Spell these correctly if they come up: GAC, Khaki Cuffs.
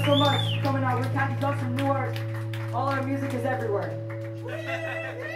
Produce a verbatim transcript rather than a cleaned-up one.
guys so much for coming out. We're Khaki Cuffs from Newark. All our music is everywhere.